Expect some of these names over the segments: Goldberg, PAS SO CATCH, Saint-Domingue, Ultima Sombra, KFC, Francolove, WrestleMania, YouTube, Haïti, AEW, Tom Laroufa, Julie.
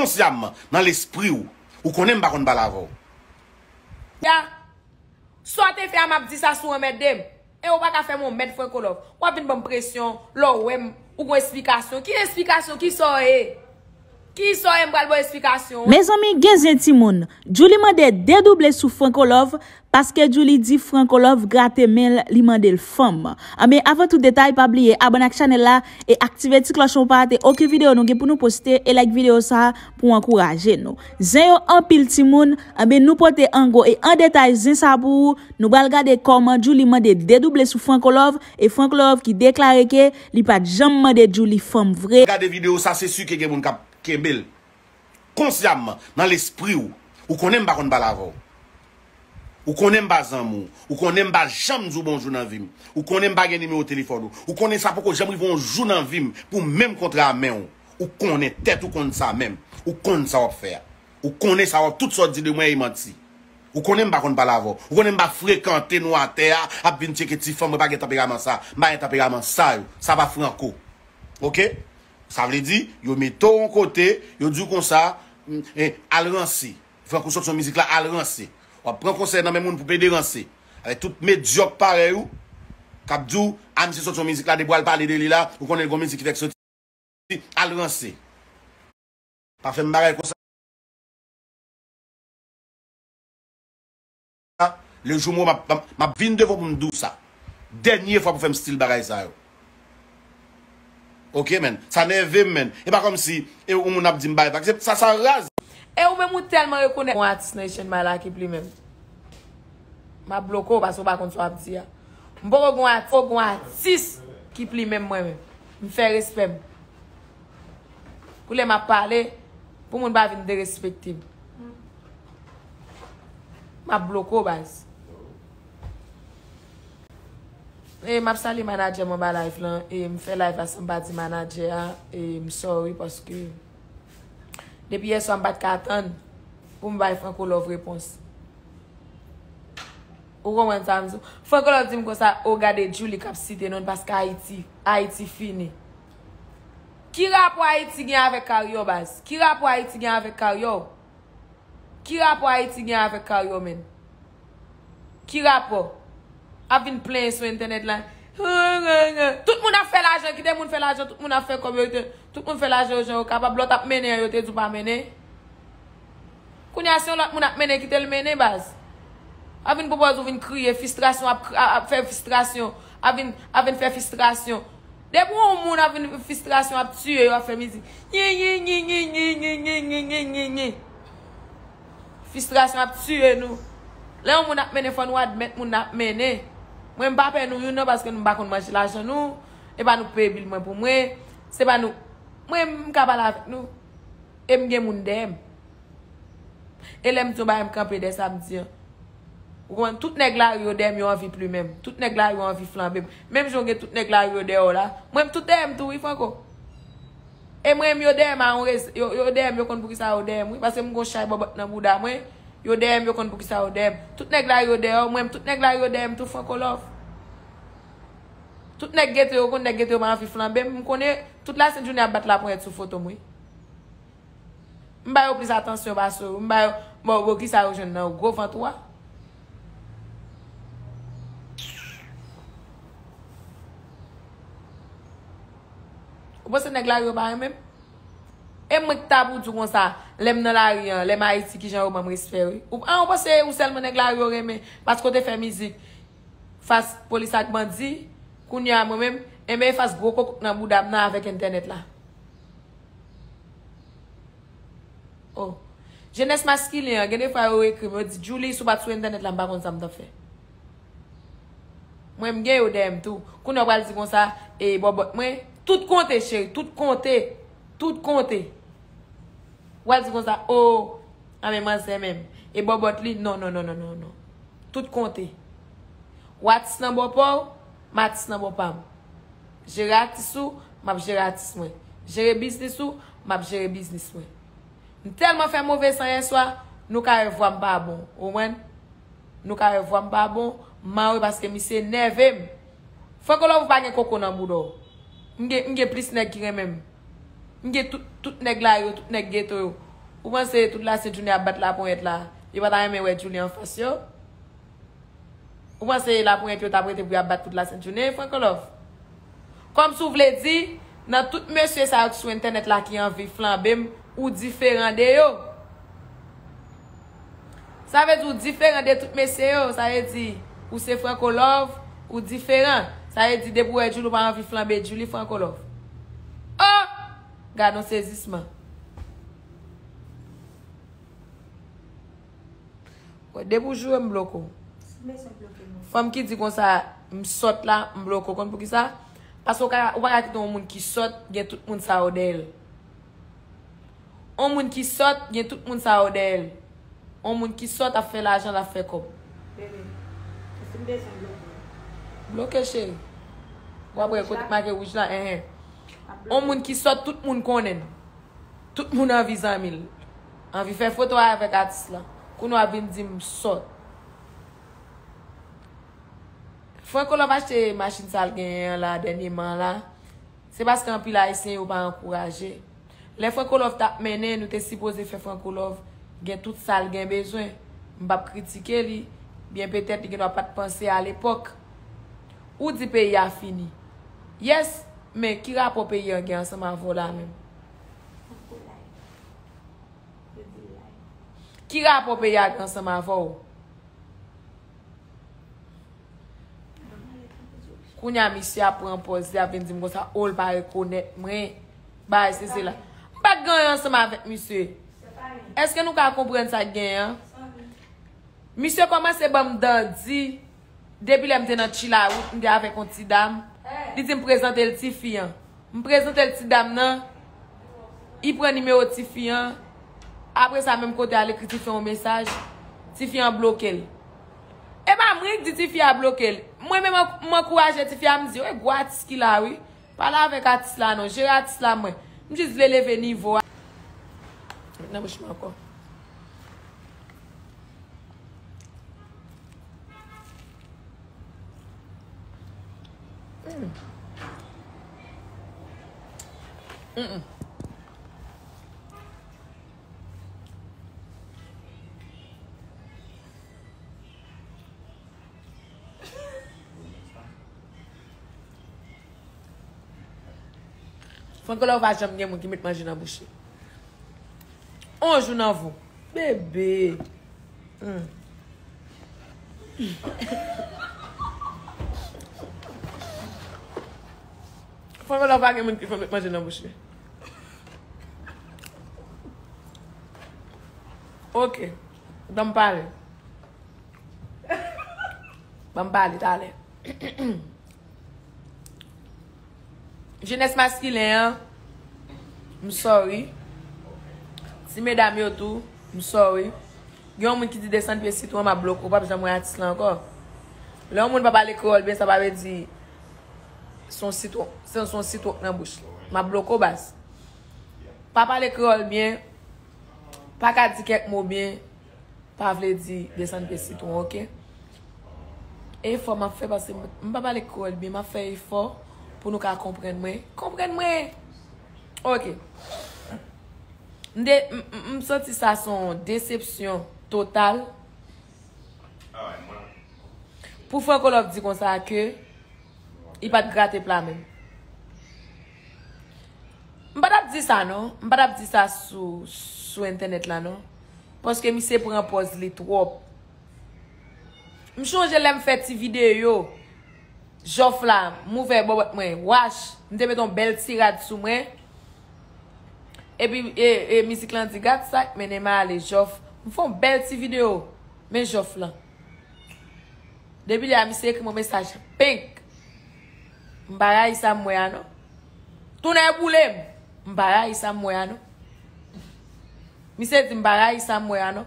inconsciemment dans l'esprit ou qu'on aime pas qu'on parle avant. Soit tu fais à m'a dit ça sur un madame et on va pas faire mon maître Francolove. On a une bonne pression, l'or ou une explication. Qui explication qui sort Qui sont les explications? Mes amis, Gézé Timoun, Julie m'a dit dédoubler sous Francolove parce que Julie dit Francolove gratte mail li mandel femme. Mais avant tout détail, pas oublier abonner à la chaîne là et activer la cloche pour pas rater aucune vidéo nous pour nous poster et like vidéo ça pour encourager nous. Zéro en pile Timoun, nous porter en gros et en détail zin ça pour nous regarder comment Julie m'a dit dédoubler sous Francolove et Francolove qui déclare que li pas jamais mandé Julie femme vraie. Regardez vidéo ça c'est sûr que quelqu'un cap Kebel, consciemment, dans l'esprit ou qu'on aime pas qu'on parle avant, ou qu'on aime pas amour, ou qu'on aime pas jamais dire bonjour dans la vie, ou qu'on aime pas gagner numéro au téléphone, ou qu'on aime ça pour que jamais vont jouer dans la vie, pour même contre la main, ou qu'on est tête ou qu'on ça même, ou qu'on ça va faire, ou qu'on est ça va toutes sortes de moyens et mentir, ou qu'on aime pas qu'on parle avant, ou qu'on aime pas fréquenter nos à terre, à bien checker si femme pas tempérament ça, ça va franco, ok? Ça veut dire, yo met tout en côté, yo dit comme ça, al rancé. Franco sort son musique là, al rancé. On prend conseil dans même monde pour pédérancer. Avec tout médiocre pareil ou, kap djou, am si sort son musique là, de boal parler de lui là, ou connaît le gomme musique qui fait sortir, al rancé. Pas fait m'barrer comme ça. Le jour où ma vine devant pour me dou ça. Dernière fois pour faire style barrer ça yo. Ok men, ça nerve men. Et pas comme si on a dit m'baye parce que ça ça rase. Et ou même ou tellement reconnaît mon artiste nation mala qui plus même. M'a bloqué parce qu'on pas contre soit dire. M'boko gon artiste qui plus même moi même. M'fait respect. Pour les m'a parler pour mon pas venir de respecter. M'a bloqué base. Et m'a salé manager mon ba live là et me fait live à Samba di manager et me sorry parce que depuis hier soir m'pas attendre pour me bailler Francolove réponse. Ou comment ça me Francolove dit comme ça au regarder Julie cap cité non parce que Haïti fini. Qui rapport Haïti gagne avec Cario base? Qui rapport Haïti gagne avec Cario? Qui rapport Haïti gagne avec Cario men? Qui rapport Avin plein sur internet là. Tout le monde a fait l'argent, qui démonte fait l'argent, tout le monde a fait comme tout le monde fait l'argent aux gens capable l'autre a mené, yo te du pas mené. Connaissant l'autre monde a mené qui te le mené base. Avin propose vinn crier frustration a faire frustration, avin faire frustration. Des bon monde avin frustration a tuer yo a faire musique. Frustration a tuer nous. Là on a mené faut nous admettre on a mené. Moi ne pas nous parce que nous pas manger l'argent nous et pas nous payer bill moi pour moi c'est pas nous moi me capable avec nous et me gen moun dem et l'aime ton ba me camper des samedi on tout nèg la yo dem yo envie plus même tout nèg la yo envie flamber même jonge tout nèg la yo dehors là moi tout dem tout il faut ko et moi yo dem a on yo dem yo kon pour ça yo dem parce que me gon chay bobot nan bouda moi yo dem yo kon pou ki sa yo dem tout nèg la yo dem moi tout nèg la yo dem tout Francolove tout nèg gete yo kon nèg gete yo pa fi flamber m connais toute la sainte journée a battre la pour être sous photo moi m ba yo plus attention ba so m ba bo ki sa yo jeune nan gros ventois ou pas nèg la yo ba même et moi tabou tout comme ça l'aime dans la rue les Haïti qui gens même respect ou on pense ou seulement nèg la rue mais parce qu'on te fait musique face police ak bandi kounya moi même et mais face gros coq dans boudam nan avec internet là oh jeunesse masculine gade fa yo écrit me dit Julie sou pas sur internet là pas comme ça me t'en fait moi me gay ou dem tout kounya va dire comme ça et bobot moi tout compter chéri tout compter ouais, c'est comme ça. Oh, à mes mains, c'est même. Et Bobot li, non. Tout compté. What's number Paul? Mat's number Pam. Gérer artiste ou, m'a géré artiste moi. Gérer business ou, m'a géré business moi. Tellement fait mauvais sans hier soir, nous ka revoir m'pa bon. Au moins, nous ka revoir m'pa bon, m'a parce que mi c'est nerveux. Faut que l'on vous pas gen coco nan boudo. M'gè plus nèg ki rè même. M'gè tout nèg la yo, tout nèg ghetto yo. Ou pensez toute la c'est Julie à battre la pointe là. Il va aimer ouais Julie en face. Ou pensez la pointe t'a prêté pour battre toute la c'est Julie Francolove. Comme vous voulez dire dans tout monsieur ça sur internet là qui en vit flambé ou différent de yo. Ça veut dire différent de tout monsieur, ça veut dire ou c'est Francolove ou différent. Ça veut dire debout et Julie pas envie flamber Julie Francolove. Oh, gardons saisissement. Debout joue me bloque. Femme qui dit comme ça, me saute là, me bloque comme pour qui ça? Parce qu'on va quitter un monde qui saute, gagne tout le monde ça au d'elle. Un monde qui saute, gagne tout le monde ça au d'elle. Un monde qui saute a fait l'argent, a fait comme. Bloqué chérie. Ou après côté marqué rouge là hein. On monde qui sort tout monde connaît. Tout monde en visant mille. Envie faire photo avec artiste là. Qu'on a vinn dit me sort. Faut qu'on va acheter machine sale gain là dernièrement là. C'est parce qu'en pile haïtien ou pas encourager. Les Francolove t'a mené nous t'es supposé faire Francolove gain tout sale gain besoin. On va critiquer lui. Bien peut-être qu'il n'a pas pensé à l'époque. Ou dit pays a fini. Yes, mais qui rapport pays en gain ensemble avant là même. Qui rapport pays en gain ensemble avant. Kounya monsieur a prend pause, a vinn dire ça, all pas reconnaître moi. Bah c'est cela. Pas gain ensemble avec monsieur. Est-ce que nous ka comprendre ça gain? Monsieur commence bam dandy. Depuis que je suis dans Chila, je suis avec une petite dame. Il me présente le petit fille. Je me présente le petit dame. Il prend le numéro de la petite fille. Après ça, même côté, elle écrit un message. La petite fille a bloqué. Et bien, je dis que la petite fille a bloqué. Moi-même, je m'encourage la petite fille à me dire, oui, c'est ce qu'il a, oui. Parle avec Atis là, non. J'ai Atis là, moi. Je dis, je vais lever le niveau. Maintenant, je suis encore. Francolove va jamais mon qui met manger dans bouche. On joue dans vous. Bébé. Francolove va jamais qui fait manger dans bouche. Ok, d'en parler. D'en parler, d'aller. Jeunesse masculine, I'm sorry. Si mesdames yo tout, I'm sorry. Yon moun ki di descend pied citoyen m'a bloqué, pas besoin moi artiste là encore. Là moun pa parler l'école, bien ça va veut dire son citoyen, c'est son citoyen dans bouche. M'a bloqué basse. Pas parler l'école bien. Pas qu'à dire quelques mots bien, pas vle dire descendre pied citoyen, OK? Et faut m'a fait parce que m'pa parler l'école bien, m'a fait effort. Pour nous comprendre moi. Comprendre moi. OK. Je sens ça son déception totale. Pour Francolove dit comme ça que il pas de gratter plat même. Je pas dire ça non, je pas dire ça sur internet là non parce que monsieur prend pause les trop. Je change l'aime faire des vidéos. J'offre là, mauvais bobot moi, wash, m'te met ton belle tirade sous moi. Et puis musique là dit gars ça, mais n'est mal les j'offre. Nous font belle petite vidéo, mais j'offre là. Depuis là mi c'est que mon message pink. M'baraille ça moi non. Tout n'est boulem, m'baraille ça moi non. Mi c'est dit m'baraille ça moi non.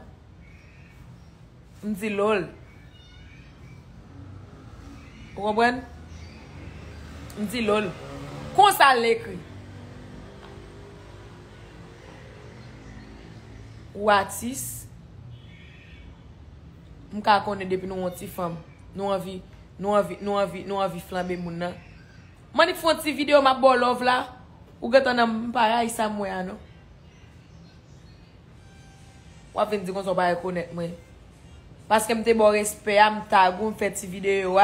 M'di lol. Vous comprenez? Je dis lol. Quand ça l'écrit? Ou artiste? Je connais depuis nous, petite femme. Nous envie flamber mon nan. Moi, je fais une petite vidéo, ma bonne love là. Ou que tu as un pareil, ça moi, non? ou à venir dire qu'on s'en pas reconnaître moi parce que m'te bon respect à m'tagon fait ti vidéo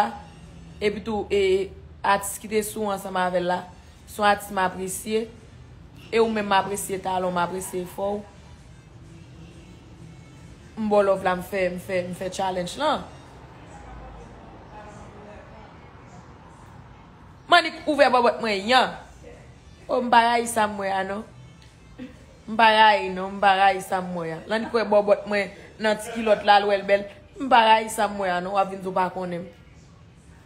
et puis tout et artiste qui te sous ensemble avec là son artiste m'apprécier et ou même m'apprécier talon m'apprécier fort m'bon love là me fait challenge là manik ouvert babot moi rien oh m'baraille ça moi non m'baraille non m'baraille ça moi là ni ko babot moi nan ti kilote là l'ouel belle m'baraille ça moi non va venir do pas connait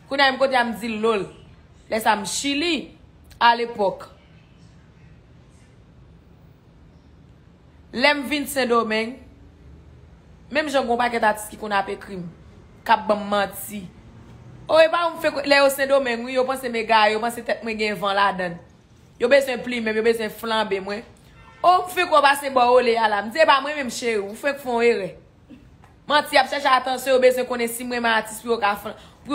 kouna me côté me dit lol laisse am chili à l'époque l'aime vinn Saint-Domingue même j'en gon paquet artiste qui qu'on a fait crime cap ban menti oh et pas on fait les au Saint-Domingue yo pense mes gars yo pense tête moi gagne vent la donne yo besoin pli même yo besoin flamber moi on fait qu'on passe bon olé à la me dit pas moi même chez vous fait font erreur menti a chercher attention yo besoin connaître si moi artiste pour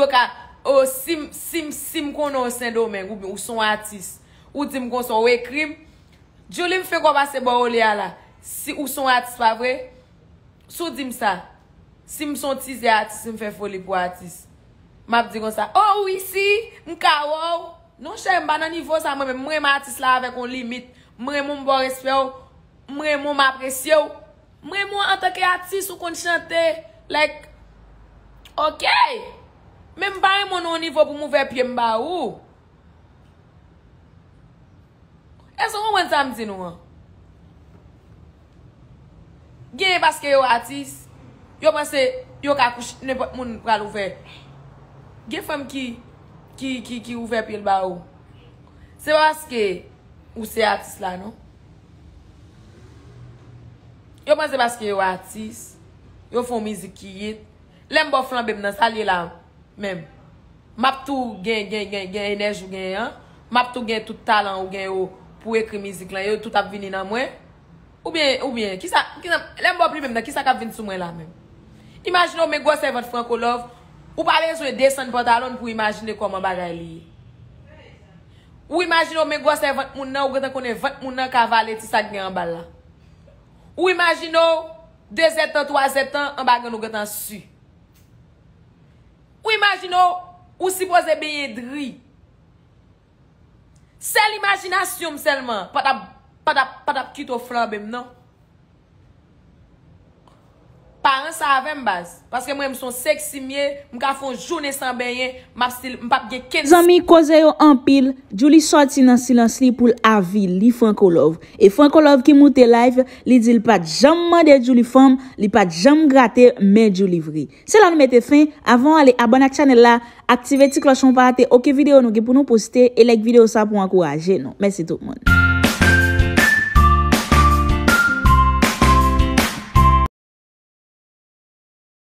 ka oh sim kono Saint-Domingue ou son artiste ou dit me qu'on son crime Julie me fait qu'on passe bon olé à la si ou son artiste pas vrai sous dim ça si me sont tisé artiste me fait folie pour artiste m'a dit comme ça oh oui si m'ka wow non cher m'ba nan niveau ça moi même moi artiste là avec on limite moi mon bon respect moi mon m'apprécier moi en tant qu'artiste ou qu'on chanter like OK même pas mon niveau pour m'ouvrir pied m'ba ou est-ce qu'on va ça me dit nous gain parce que yo artiste yo pense yo ka couche n'importe moun pral ouvert gain femme qui ouvert pied ba ou c'est parce que ou c'est artiste là non yo pense parce que yo artiste yo font musique qui est l'aime bon flambe dans salier là même m'a tout gain énergie ou gain hein m'a tout gain tout talent ou gain pour écrire musique là yo tout a venir dans moi ou bien qui ça l'aime pas plus même qui ça qu'a venir sous moi là même imaginez mes gros servante Francolove ou pas besoin descendre pantalon pour imaginer comment bagay li ou imaginez mes gros servante moun nan ou quand connait 20 moun nan cavaler ti ça gagne en bal là ou imaginez 2-7 ans 3-7 ans en bagan ou quand su ou imaginez ou supposé bien dri c'est l'imagination seulement pas d'ap qui t'offre même non parents ça avait me base parce que moi me sont sexy mieux me ka font journée sans baigner m'a style m'pa gagne 15 amis cause yo en pile Julie sorti dans silence li pour avis li Francolove et Francolove qui monte live li dit pas jamais mandé Julie femme li pas jamais gratter mais Julie vrai c'est là nous mettez fin avant aller abonner à channel là activer petit clochon pour pas rater OK vidéo nous pour nous poster et like vidéo ça pour encourager nous merci tout le monde.